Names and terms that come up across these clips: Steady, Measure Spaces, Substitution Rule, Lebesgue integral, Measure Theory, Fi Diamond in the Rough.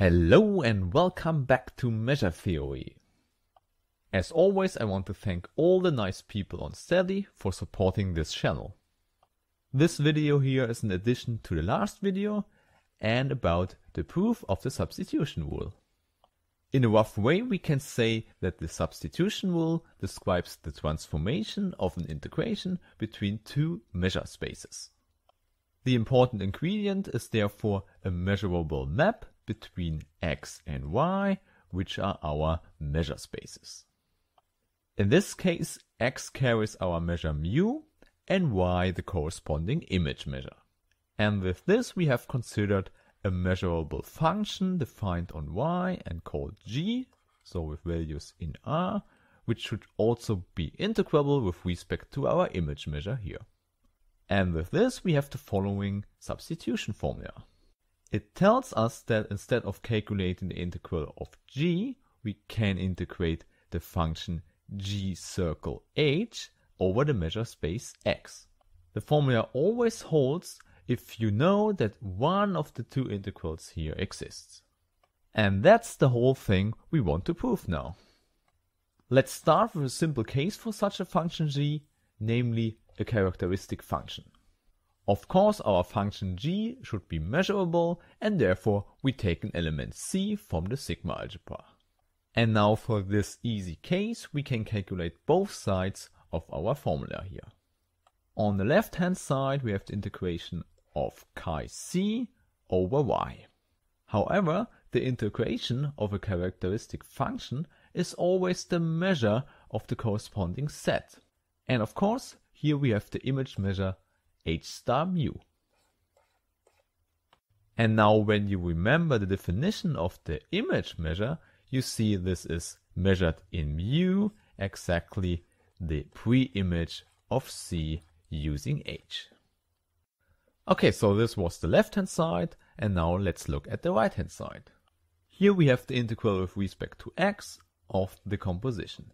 Hello and welcome back to Measure Theory. As always, I want to thank all the nice people on Steady for supporting this channel. This video here is an addition to the last video and about the proof of the substitution rule. In a rough way, we can say that the substitution rule describes the transformation of an integration between two measure spaces. The important ingredient is therefore a measurable map between x and y, which are our measure spaces. In this case, x carries our measure mu and y the corresponding image measure. And with this we have considered a measurable function defined on y and called g, so with values in R, which should also be integrable with respect to our image measure here. And with this we have the following substitution formula. It tells us that instead of calculating the integral of g, we can integrate the function g circle h over the measure space x. The formula always holds if you know that one of the two integrals here exists. And that's the whole thing we want to prove now. Let's start with a simple case for such a function g, namely a characteristic function. Of course, our function g should be measurable, and therefore we take an element c from the sigma algebra. And now for this easy case, we can calculate both sides of our formula here. On the left hand side we have the integration of chi c over y. However, the integration of a characteristic function is always the measure of the corresponding set. And of course, here we have the image measure h star mu. And now when you remember the definition of the image measure, you see this is measured in mu, exactly the pre-image of c using h. Okay, so this was the left hand side, and now let's look at the right hand side. Here we have the integral with respect to x of the composition.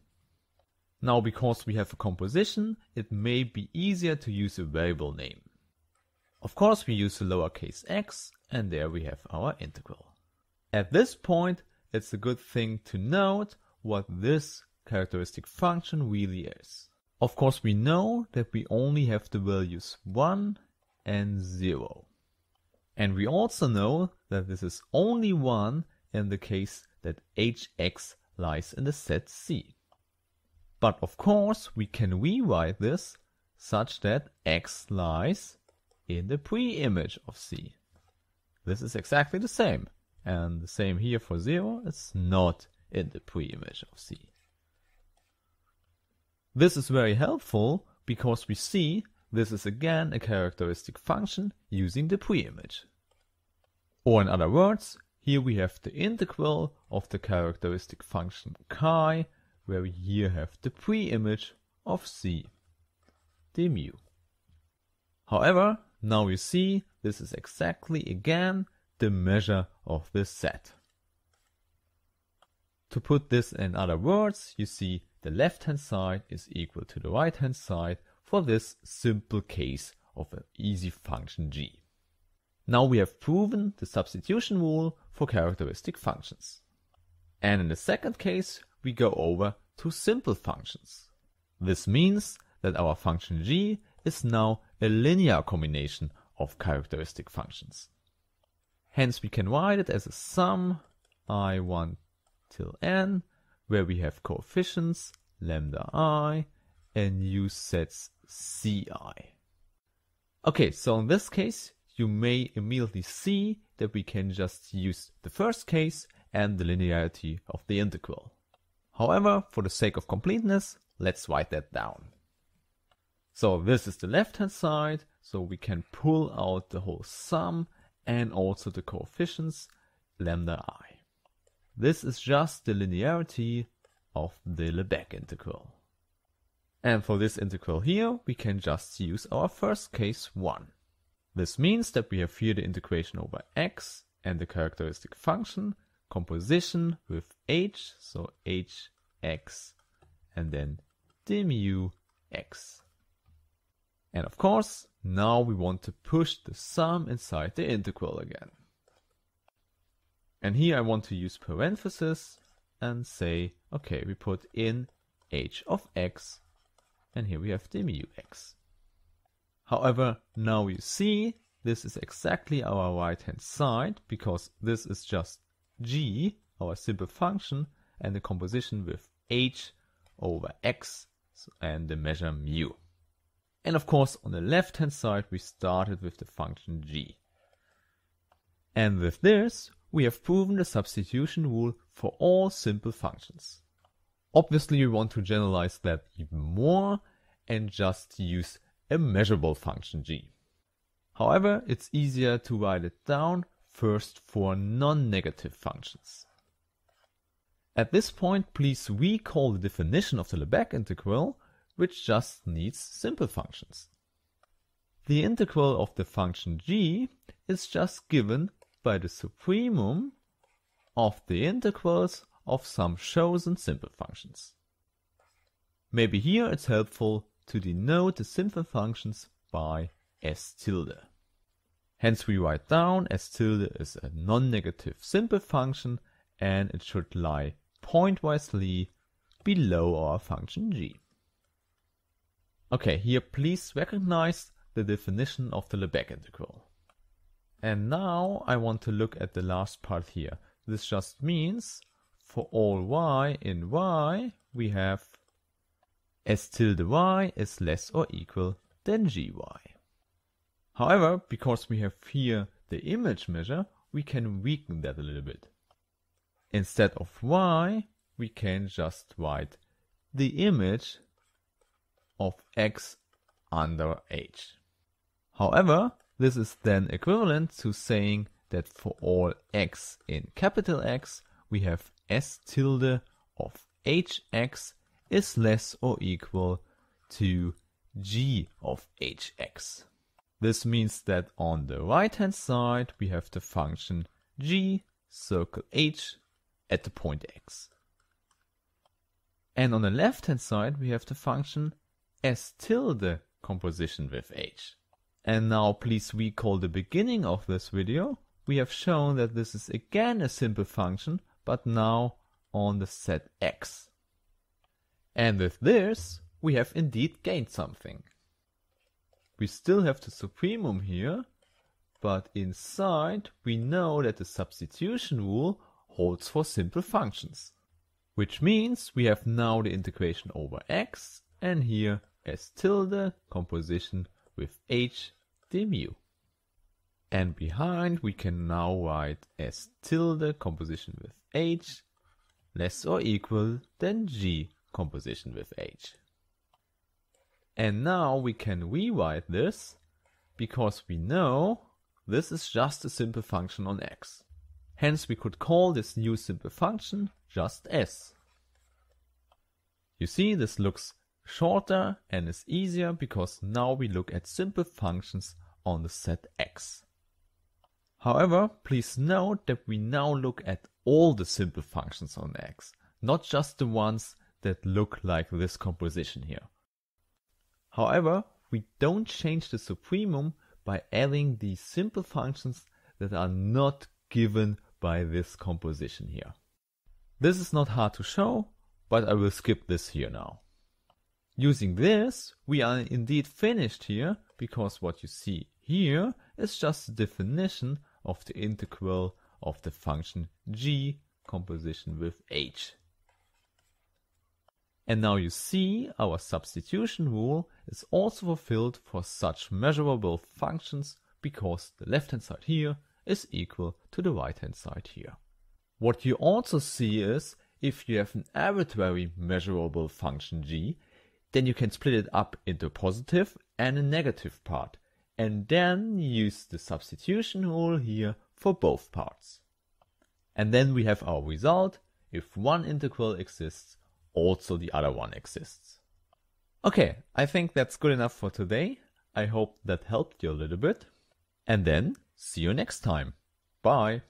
Now, because we have a composition, it may be easier to use a variable name. Of course, we use the lowercase x, and there we have our integral. At this point, it's a good thing to note what this characteristic function really is. Of course, we know that we only have the values 1 and 0. And we also know that this is only 1 in the case that hx lies in the set C. But of course we can rewrite this such that x lies in the pre-image of c. This is exactly the same, and the same here for 0, it's not in the pre-image of c. This is very helpful because we see this is again a characteristic function using the pre-image. Or in other words, here we have the integral of the characteristic function chi, where we here have the pre-image of c, d mu. However, now you see this is exactly again the measure of this set. To put this in other words, you see the left hand side is equal to the right hand side for this simple case of an easy function g. Now we have proven the substitution rule for characteristic functions. And in the second case, we go over to simple functions. This means that our function g is now a linear combination of characteristic functions. Hence we can write it as a sum I1 till n, where we have coefficients lambda I and new sets ci. Okay, so in this case you may immediately see that we can just use the first case and the linearity of the integral. However, for the sake of completeness, let's write that down. So this is the left-hand side, so we can pull out the whole sum and also the coefficients lambda I. This is just the linearity of the Lebesgue integral. And for this integral here, we can just use our first case 1. This means that we have here the integration over x and the characteristic function, composition with h, so h x, and then d mu x. And of course, now we want to push the sum inside the integral again. And here I want to use parentheses and say, okay, we put in h of x, and here we have the mu x. However, now you see this is exactly our right hand side, because this is just g, our simple function, and the composition with h over x and the measure mu. And of course on the left hand side we started with the function g. And with this we have proven the substitution rule for all simple functions. Obviously we want to generalize that even more and just use a measurable function g. However, it's easier to write it down first for non-negative functions. At this point, please recall the definition of the Lebesgue integral, which just needs simple functions. The integral of the function g is just given by the supremum of the integrals of some chosen simple functions. Maybe here it's helpful to denote the simple functions by s tilde. Hence we write down s tilde is a non-negative simple function, and it should lie pointwisely below our function g. Okay, here please recognize the definition of the Lebesgue integral. And now I want to look at the last part here. This just means for all y in y we have s tilde y is less or equal than gy. However, because we have here the image measure, we can weaken that a little bit. Instead of y, we can just write the image of x under h. However, this is then equivalent to saying that for all x in capital X, we have s tilde of hx is less or equal to g of hx. This means that on the right hand side we have the function g circle h at the point x. And on the left hand side we have the function s tilde composition with h. And now please recall the beginning of this video. We have shown that this is again a simple function, but now on the set x. And with this, we have indeed gained something. We still have the supremum here, but inside we know that the substitution rule holds for simple functions. Which means we have now the integration over x, and here s tilde composition with h d mu. And behind we can now write s tilde composition with h less or equal than g composition with h. And now we can rewrite this, because we know this is just a simple function on x. Hence we could call this new simple function just s. You see, this looks shorter and is easier because now we look at simple functions on the set x. However, please note that we now look at all the simple functions on x, not just the ones that look like this composition here. However, we don't change the supremum by adding these simple functions that are not given by this composition here. This is not hard to show, but I will skip this here now. Using this, we are indeed finished here, because what you see here is just the definition of the integral of the function g composition with h. And now you see our substitution rule is also fulfilled for such measurable functions, because the left hand side here is equal to the right hand side here. What you also see is, if you have an arbitrary measurable function g, then you can split it up into a positive and a negative part, and then use the substitution rule here for both parts. And then we have our result. If one integral exists, also the other one exists. Okay, I think that's good enough for today. I hope that helped you a little bit. And then see you next time. Bye.